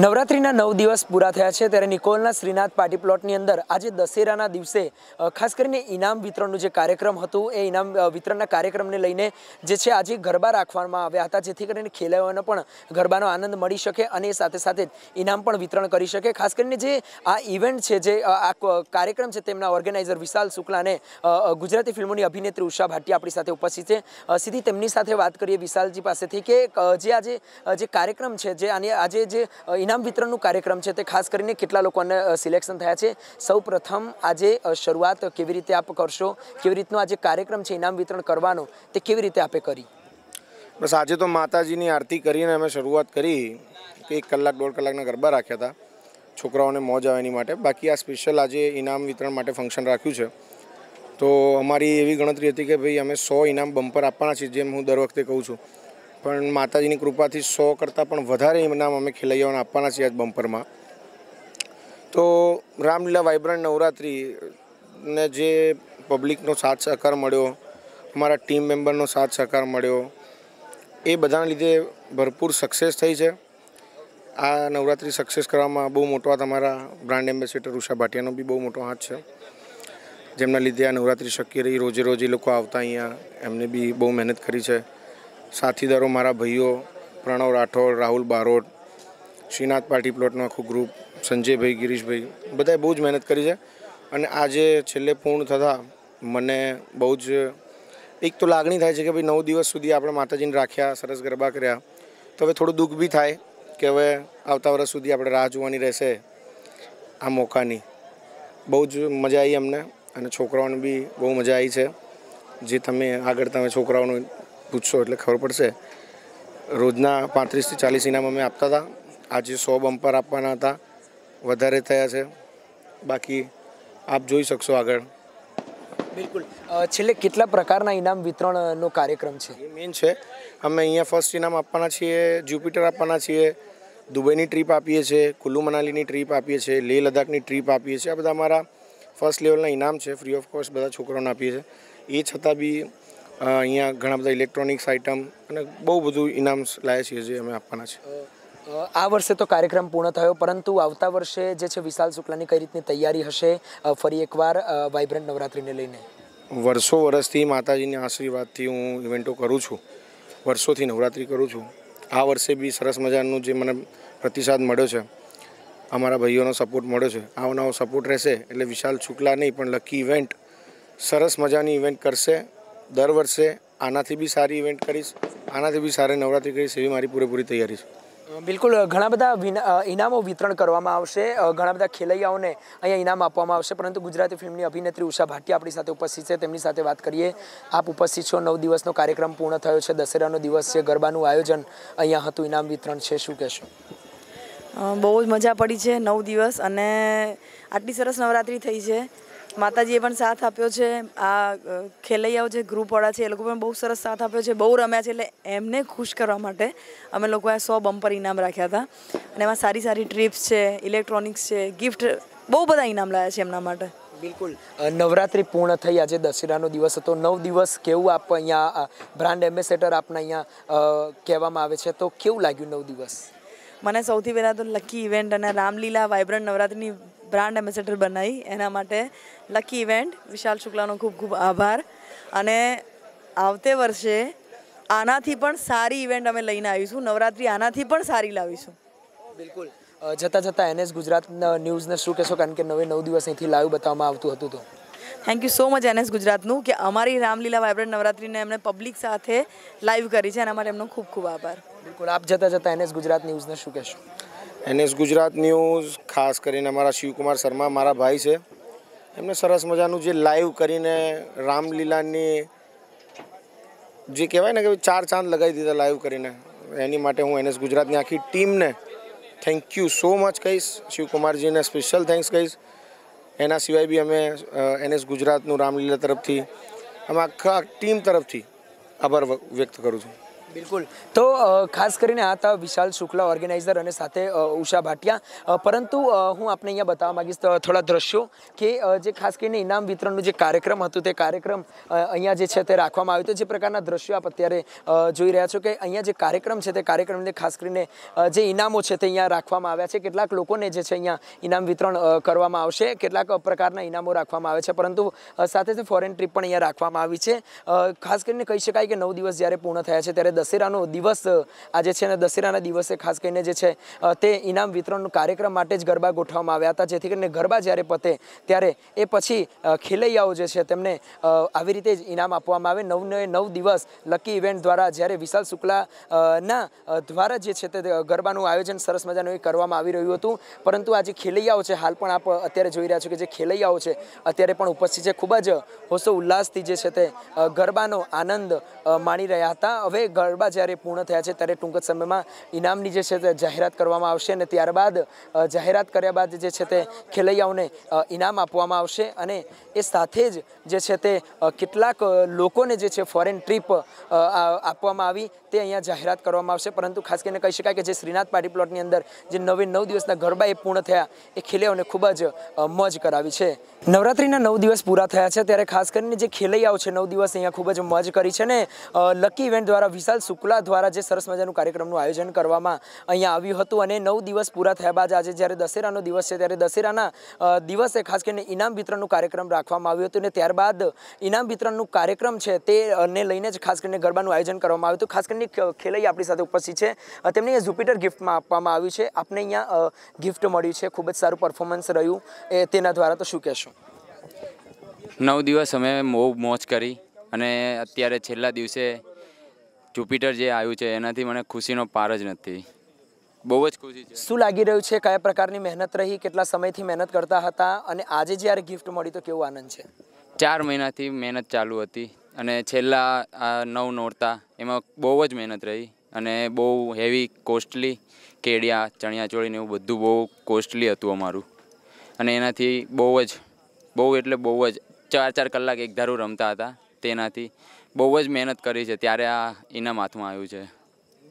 नवरात्रिना 9 दिवस पूरा थया छे त्यारे निकोलना श्रीनाथ पार्टी प्लॉटनी अंदर आज दशेराना दिवसे खास करीने इनाम वितरणनो जे कार्यक्रम हतो ए इनाम वितरणना कार्यक्रमने लईने जे छे आज गरबा राखवामां आव्या हता जेथी करीने खेलाडीओने पण गरबानो आनंद मळी शके अने साथे साथे ज इनाम पण वितरण करी शके। खास करीने जे आ इवेंट छे जे आ कार्यक्रम छे तेमना ऑर्गेनाइजर विशाल शुक्ला अने गुजराती फिल्मोनी अभिनेत्री उषा भाटी आपणी साथे उपस्थित छे। सीधी तेमनी साथे वात करीए विशालजी पासेथी के जे आज जे कार्यक्रम छे जे आने आज जे इनाम वितरणनो कार्यक्रम छे ते खास करीने केटला लोकोने सिलेक्शन थया छे। सौ प्रथम आजे शरूआत केवी रीते आप करशो, केवी रीतनो आजे कार्यक्रम छे इनाम वितरण करवानो ते केवी रीते आपे करी? बस आजे तो माताजीनी आरती करीने अमे शरूआत करी। 1 कलाक 1.5 कलाकना गरबा राख्या था छोकराओने मौज आवे एनी माटे। बाकी आ स्पेशल आजे इनाम वितरण माटे फंक्शन राख्युं छे तो अमारी एवी गणतरी हती के भाई अमे 100 इनाम बम्पर आपवाना छे, जेम हूँ दर वखते कहूँ छूं। પણ માતાજીની કૃપાથી 100 કરતાં પણ વધારે ઇનામ અમે ખેલૈયાઓને આપવાના છીએ આજ બમ્પરમાં। તો રામલીલા વાઇબ્રન્ટ નવરાત્રિને જે પબ્લિકનો સાથ સહકાર મળ્યો, અમારા ટીમ મેમ્બરનો સાથ સહકાર મળ્યો, એ બધાના લીધે ભરપૂર સક્સેસ થઈ છે। આ નવરાત્રિ સક્સેસ કરવામાં બહુ મોટો હાથ અમારા બ્રાન્ડ એમ્બેસેડર ઉષા ભાટિયાનો બી બહુ મોટો હાથ છે, જેમના લીધે આ નવરાત્રિ શક્ય રહી। રોજે રોજ એ લોકો આવતા અહીંયા, એમને બી બહુ મહેનત કરી છે। साथीदारों मारा भाइयों प्रणव राठौर, राहुल बारोट, श्रीनाथ पार्टी प्लॉटनो आखू ग्रुप, संजय भाई, गिरीश भाई बधाए बहुज मेहनत करी है। और आज छेल्ले पूर्ण थता मने बहुज एक तो लागणी थाय छे कि भाई 9 दिवस सुधी आपणे माताजीने राख्या, सरस गरबा कर्या, तो हवे थोड़ुं दुःख भी थाय कि हवे आवता वर्ष सुधी आपणे राह जोवानी रहेशे आ मौकानी। बहुज मजा आई अमने अने छोकराओने बी बहु मजा आई छे। जे तमे आगळ तमे छोकराओनो पूछो एटले खबर पड़शे। रोजना 35 થી 40 इनाम अमे आपता था, आज 100 बम्पर आपवाना था, वधारे थया छे। बाकी आप जोई शकशो आगळ। बिल्कुल। छेल्ले केटला प्रकारना इनाम वितरणनो कार्यक्रम छे? ए मेन छे, अमे अहींया फर्स्ट इनाम आपवाना छीए, जुपिटर आपवाना छीए, दुबईनी ट्रीप आपीए छीए, कुल्लू मनालीनी ट्रीप आपीए छीए, लेह लद्दाखनी ट्रीप आपीए छीए। आ बधा अमारा फर्स्ट लेवलना इनाम छे, फ्री ऑफ कॉस्ट बधा छोकराओने आपीए छे। ए छतां बी અહીંયા ઘણા બધા ઇલેક્ટ્રોનિક્સ આઇટમ અને બહુ બધું ઇનામ લાયા છીએ જે અમે આપવાના છે। આ વર્ષે તો કાર્યક્રમ પૂર્ણ થયો, પરંતુ આવતા વર્ષે જે છે વિશાલ શુક્લાની કઈ રીતની તૈયારી હશે ફરી એકવાર વાઇબ્રન્ટ નવરાત્રિને લઈને? વર્ષો વર્ષથી માતાજીના આશીર્વાદથી હું ઇવેન્ટો કરું છું, વર્ષોથી નવરાત્રિ કરું છું। આ વર્ષે બી સરસ મજાનું જે મને પ્રતિસાદ મળ્યો છે, અમારા ભાઈઓનો સપોર્ટ મળ્યો છે, આવનારો સપોર્ટ રહેશે। એટલે વિશાલ શુક્લા નહીં પણ લકી ઇવેન્ટ સરસ મજાની ઇવેન્ટ કરશે। दर वर्षे आनाथी भी सारी इवेंट करीश, आनाथी भी सारे नवरात्रि करीश, एवी मारी पूरेपूरी तैयारी छे। बिल्कुल। घणा बधा इनामों वितरण करवामां आवशे, घणा बधा खेलैयाओने अहींया इनाम आपवामां आवशे, परंतु गुजराती फिल्मनी अभिनेत्री उषा भाटी आपणी साथे उपस्थित छे। तेमनी साथे वात करीए। आप उपस्थित छो, 9 दिवसनो कार्यक्रम पूर्ण थयो छे, दशेरानो दिवस छे, गरबानुं आयोजन अहींया हतुं, इनाम वितरण छे, शुं कहेशो? बहु ज मजा पड़ी छे 9 दिवस अने आटली सरस नवरात्रि थई छे। माताजीए पण साथ आप्यो छे, आ खेलैयाओ जे ग्रुपवाळा छे ए लोको पण बहु सरस साथ आप्यो छे, बहु रम्या छे। एटले एमने खुश करवा माटे अमे लोकोए 100 बम्पर इनाम राख्या था अने एमां सारी सारी ट्रिप्स छे, इलेक्ट्रोनिक्स छे, गिफ्ट, बहु बधा इनाम लाया छे एमना माटे। बिल्कुल। नवरात्रि पूर्ण थई, आजे दशेरानो दिवस हतो। 9 दिवस केवुं आप अहींया ब्रांड एम्बेसेडर आपने अहींया कहेवामां आवे छे, तो केवुं लाग्युं 9 दिवस? मने सौथी पहेला तो लकी इवेंट अने रामलीला वाइब्रंट नवरात्रिनी ब्रांड एम्बेसेडर बनाई एना माटे लकी इवेंट विशाल शुक्लानो खूब खूब आभार। अने आवते वर्षे आनाथी पण सारी इवेंट अमे लईने आवीशुं, नवरात्रि आनाथी पण सारी लावीशुं। बिल्कुल। जता जता N.A.S. गुजरात न्यूज़ ने शुं कहेशो, कारण के 9 दिवस अहींथी लाइव बताववामां आवतुं हतुं? तो thank you so much N.A.S. गुजरातनुं कि अमारी रामलीला वाइब्रंट नवरात्रि ने एमणे पब्लिक साथे लाइव करी छे, एना माटे एमनो खूब खूब आभार। बिल्कुल। आप जता जता N.A.S. गुजरात न्यूज़ ने शुं कहेशो? N.A.S. गुजरात न्यूज़ खास करीने अमारा शिव कुमार शर्मा मारा भाई छे, एमने सरस मजानुं जे लाइव करीने रामलीलानी जे कहेवाय ने के 4 चांद लगावी दीधा लाइव करीने, एनी माटे हुं N.A.S. गुजरातनी आखी टीमने थैंक यू सो मच कहीश। शिव कुमार जी ने स्पेशल थैंक्स कहीश। एना सिवाय बी अमे N.A.S. गुजरातनुं रामलीला तरफथी अमे आखा टीम तरफथी आभार व्यक्त करूं छुं। बिल्कुल। तो खास करीने आ था विशाल शुक्ला ऑर्गेनाइजर अने साथे उषा भाटिया। परंतु हूँ आपने अहीं बतावा माँगीश थोड़ा दृश्यों के जे खास करीने इनाम वितरणनो जे कार्यक्रम हतो ते कार्यक्रम अहीं जे छे ते राखवामां आव्यो हतो। जे प्रकारना दृश्यो आप अत्यारे जोई रह्या छो के अहीं जे कार्यक्रम छे ते कार्यक्रमने खास करीने जे इनामो छे ते अहीं राखवामां आव्या छे। केटलाक लोकोने जे छे अहीं इनाम वितरण करवामां आवशे, केटलाक प्रकारना इनामो राखवामां आव्या छे, परंतु साथे साथे फॉरेन ट्रीप पण अहीं राखवामां आवी छे। खास करीने कही शकाय के 9 दिवस ज्यारे पूर्ण थया छे त्यारे दशेरानो दिवस आज है। दशेराना दिवसे खास करीने जे छे ते इनाम वितरण कार्यक्रम माटे ज गरबा गोठवामां आव्या हता, जेथी करीने गरबा ज्यारे पते त्यारे ए पछी खेलैयाओ जे छे तेमने आवी रीते ज इनाम आपवामां आवे। 9 दिवस लकी इवेंट द्वारा ज्यारे विशाल शुक्ला ना द्वारा जे छे ते गरबानुं आयोजन सरस मजानुं ए करवामां आवी रह्युं हतुं। परंतु आ जे खेलैयाओ छे, हाल पण आप अत्यारे जोई रह्या छो के जे खेलैयाओ छे अत्यारे पण उपस्थित छे, खूब ज होसो उल्लासथी जे छे ते गरबानो आनंद माणी रह्या हता। हवे गरबा ज्यारे पूर्ण थया छे त्यारे टूंक ज समयमां इनामनी जे छे ते जाहेरात करवामां आवशे अने त्यारबाद जाहेरात कर्या बाद जे छे ते खेलैयाओने इनाम आपवामां आवशे। अने ए साथे ज जे छे ते केटलाक लोकोने जे छे फॉरेन ट्रीप आपवामां आवी ते अहींया जाहेरात करवामां आवशे। परंतु खास करीने कही शकाय के जे श्रीनाथ पार्टी प्लॉटनी अंदर जे 9 दिवसना गरबा ए पूर्ण थया ए खेलैयाओने खूब ज मौज करावी छे। नवरात्रीना 9 दिवस पूरा थया छे त्यारे खास करीने जे खेलैयाओ छे 9 दिवस अहींया खूब ज मौज करी छे ने लकी इवेंट द्वारा विशाल शुक्ला द्वारा जे सरस मजानुं कार्यक्रमनुं आयोजन करवामां अहींया आव्युं हतुं। अने 9 दिवस पूरा थया बाद आज ज्यारे दशेरानो दिवस छे त्यारे दशेराना दिवसे खास करीने इनाम वितरणनुं कार्यक्रम राखवामां आव्यो हतो, अने त्यारबाद इनाम वितरणनुं कार्यक्रम छे तेने लईने ज खास करीने गरबानुं आयोजन करवामां आव्युं हतुं। खास करीने खेलैया आपणी साथे उपस्थित छे, तेमणे जुपिटर गिफ्टमां आपवामां आव्युं छे, आपणे अहींया गिफ्ट मळ्युं छे, खूब ज सारुं परफॉर्मन्स रह्युं ए तेना द्वारा। तो शुं कहेशो? 9 दिवस अमे मौज करी अने अत्यारे छेल्ला दिवसे जुपिटर जे आव्युं छे एनाथी मने खुशीनो पार ज नथी, बहुत ज खुशी छे। शुं लागी रह्युं छे, क्या प्रकारनी मेहनत रही, केटला समयथी मेहनत करता हता अने आजे ज्यारे गिफ्ट मळी तो केवो आनंद छे? 4 महीनाथी मेहनत चालू हती अने छेल्ला 9 नोरता एमां बहुत ज मेहनत रही अने बहुत हेवी कोस्टली केडिया चणियाचोळी ने एवुं बधुं बहुत कोस्टली हतुं अमारुं, अने एनाथी बहुत एटले 4-4 कलाक एक धारू रमता हता। તેનાથી બહુ જ મહેનત કરી છે ત્યારે આ ઇનામ હાથમાં આવ્યું છે।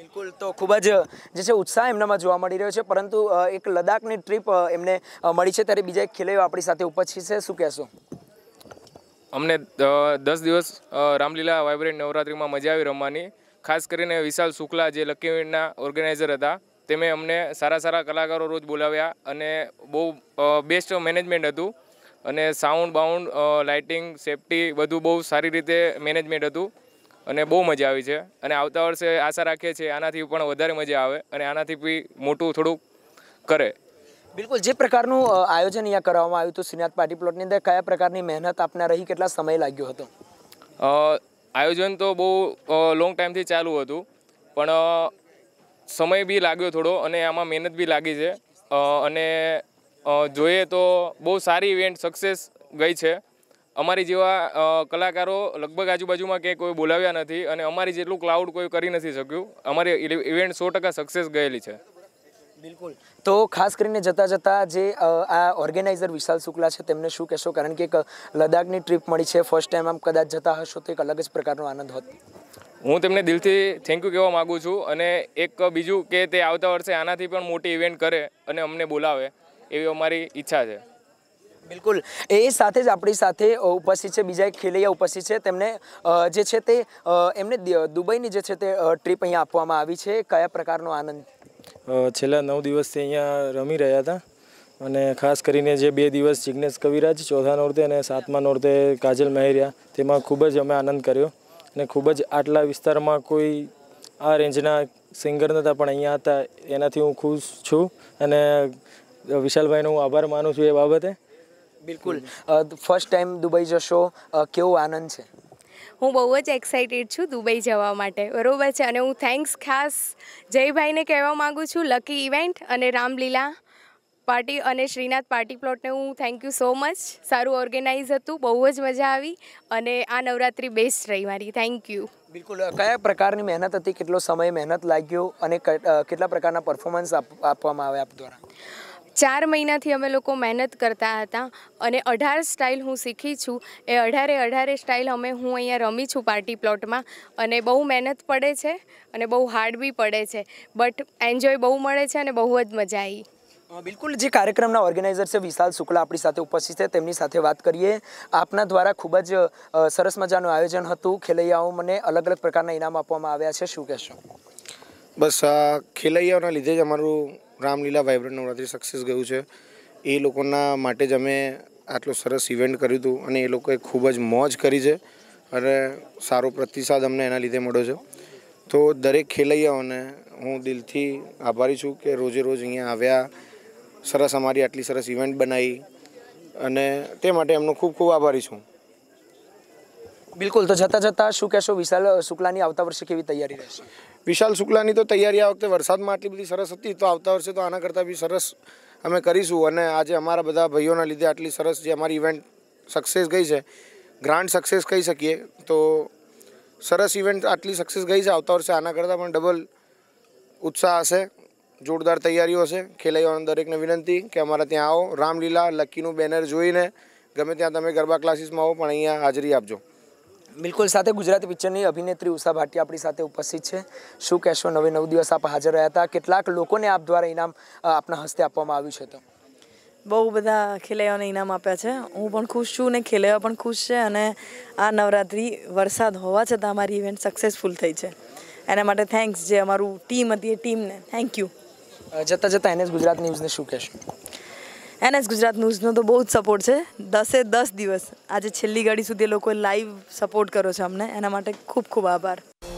बिल्कुल। तो खूब जो उत्साह एमनामां जोवा मळी रह्यो छे, परंतु एक लद्दाखनी ट्रीप एमने मळी छे त्यारे बीजा एक खेलैयो आपणी साथे उपस्थित छे, शुं कहेशो? अमने 10 दिवस रामलीला वाइब्रेंट नवरात्रिमां मजा आवी रमવાની। खास કરીને વિશાલ શુક્લા જે લકી ઇવેન્ટના ઓર્ગેનાઇઝર હતા તેમે અમને સારા કલાકારો રોજ બોલાવ્યા અને બહુ બેસ્ટ મેનેજમેન્ટ હતું અને સાઉન્ડ બાઉન્ડ લાઇટિંગ સેફટી બધું બહુ સારી રીતે મેનેજમેન્ટ હતું અને બહુ મજા આવી છે। અને આવતા વર્ષે આશા રાખીએ છીએ આનાથી પણ વધારે મજા આવે અને આનાથી બી મોટું થોડુંક કરે। बिल्कुल। जे प्रकारनु आयोजन अहीं करवामां आव्युं हतुं श्रीनाथ पार्टी प्लॉटनी अंदर, क्या प्रकारनी मेहनत आपने रही, केटला समय लाग्यो हतो? आयोजन तो बहू लॉन्ग टाइमथी चालू हतुं पण समय बी लाग्यो थोड़ो अने आमां मेहनत बी लागी छे अने જોઈએ તો બહુ સારી ઇવેન્ટ સક્સેસ ગઈ છે। અમારી જેવા કલાકારો લગભગ આજુબાજુમાં ક્યાંય કોઈ બોલાવ્યા નથી અને અમારી જેટલું ક્લાઉડ કોઈ કરી નથી શક્યું। અમારી ઇવેન્ટ 100% સક્સેસ ગયેલી છે। बिल्कुल। तो खास करीने जता जता जे आ ऑर्गेनाइजर विशाल शुक्ला छे तेमने शुं कहेशो, कारण के एक लद्दाखनी ट्रीप मळी छे फर्स्ट टाइम, आम कदाच जता हशो तो एक अलग ज प्रकारनो आनंद होत। हूँ तेमने दिलथी थैंक यू कहेवा मागुं छूं अने एक बीजू के ते आवता वर्षे आनाथी पण मोटी इवेंट करे अने अमने बोलावे एवी अमारी इच्छा है। बिल्कुल। ए साथे ज आपणी साथे उपस्थित है बीजा एक खेलैया उपस्थित है, तेमने जे छे ते एमने दुबईनी जे छे ते ट्रीप अहीं आपवामां आवी छे, क्या प्रकारनो आनंद? छेल्ला 9 दिवस से अहीं रमी रह्या था अने खास करीने जे 2 दिवस जिग्नेश कविराज 4 नोरते अने 7 नोरते काजल महेरिया तेमां खूब ज अमे आनंद कर्यो अने खूब ज आटला विस्तारमां कोई आ रेंजना सिंगर नता पण अहीं हता एनाथी हूँ खुश छूं अने विशाल भाई नो आभार मानु छुं ए बाबते। बिल्कुल। फर्स्ट टाइम दुबई जशो, केवो आनंद छे? हूँ बहुत ज एक्साइटेड छूँ दुबई जवा माटे, बरोबर छे। अने हूँ थैंक्स खास जय भाई ने कहेवा माँगू छूँ, लकी इवेंट अने रामलीला पार्टी अने श्रीनाथ पार्टी प्लॉट ने हूँ थैंक यू सो मच। सारू ऑर्गेनाइज हतुं, बहु ज मजा आई अने आ नवरात्रि बेस्ट रही मारी। Thank you. बिल्कुल। क्या प्रकारनी मेहनत हती, केटलो समय मेहनत लाग्यो अने केटला प्रकारना परफॉर्मन्स आपवामां आव्या आप द्वारा? चार महीना थी अमे लोग मेहनत करता था और 18 स्टाइल हूँ सीखी छूँ। ए 18-18 स्टाइल अमे हूँ अँ रमी छूँ पार्टी प्लॉट में और बहु मेहनत पड़े और बहु हार्ड भी पड़े है बट एन्जॉय बहु मे बहुज मजा आई। बिल्कुल जी, कार्यक्रम ऑर्गेनाइजर से विशाल शुक्ला अपनी साथ उपस्थित है, तेमनी साथे बात करिए। आपना द्वारा खूब ज सरस मजानु आयोजन हतुं, खेलैयाओने अलग अलग प्रकारना इनाम आपवामां आव्या छे, शुं कहेशो? बस खेलैयाओना लीधे ज अमारू रामलीला वाइब्रंट नवरात्रि सक्सेस गयुं छे, ए लोकोना माटे ज अमे आटलो सरस इवेंट कर्युं हतुं अने ए लोकोए खूब ज मौज करी छे अने सारो प्रतिसाद अमने एना लीधे मळ्यो छे। तो दरेक खेलैयाओने हूँ दिलथी आभारी छूँ के रोजे रोज अहींया आव्या, सरस अमारी आटली सरस इवेंट बनाई अने ते माटे एमनो खूब खूब आभारी छूँ। बिल्कुल, तो जता जता शुं कहेशो विशाल शुक्लानी आवता वर्षे केवी तैयारी रहेशे? विशाल शुक्लानी तो तैयारी आ वखते वरसादमां आटली बधी सरस हती, तो आवता वर्षे तो आना करता भी सरस अमे करीशुं अने आजे अमारा बधा भाईओना लीधे आटली सरस जे अमारी इवेंट सक्सेस गई छे, ग्रांड सक्सेस कही सकीए, तो सरस इवेंट आटली सक्सेस गई छे, आवता वर्षे आना करता पण डबल उत्साह हशे, जोरदार तैयारी हे। खेलैयाओने दरेकने विनंती कि अमारा त्यां आओ, रामलीला लक्कीनुं बेनर जोईने गमे त्यां तमे गरबा क्लासीसमां आवो पण अहींया हाजरी आपजो। बिल्कुल, साथे गुजराती पिक्चरनी अभिनेत्री उषा भाटी आपणी साथे उपस्थित छे, शुं कहेशो? 9 दिवस आप हाजर रह्या हता, केटलाक लोकोने आप द्वारा इनाम आपना हस्ते आपवामां आव्युं छे? तो बहु बधा खेलैयाओने इनाम आप्या छे, हुं पण खुश छुं ने खेलैयाओ पण खुश छे अने आ नवरात्रि वरसाद होवा छतां अमारी इवेंट सक्सेसफुल थई छे एना माटे थैंक्स जे अमारू टीम हती ए टीमने थैंक यू। जता जता एनएस गुजरात न्यूज़ ने शुं कहेशो? एनएस गुजरात न्यूज़ नो तो बहुत सपोर्ट है, 10 दिवस आज छेल्ली घड़ी सुधी लोग लाइव सपोर्ट करो छे अमने, एना माटे खूब खूब आभार।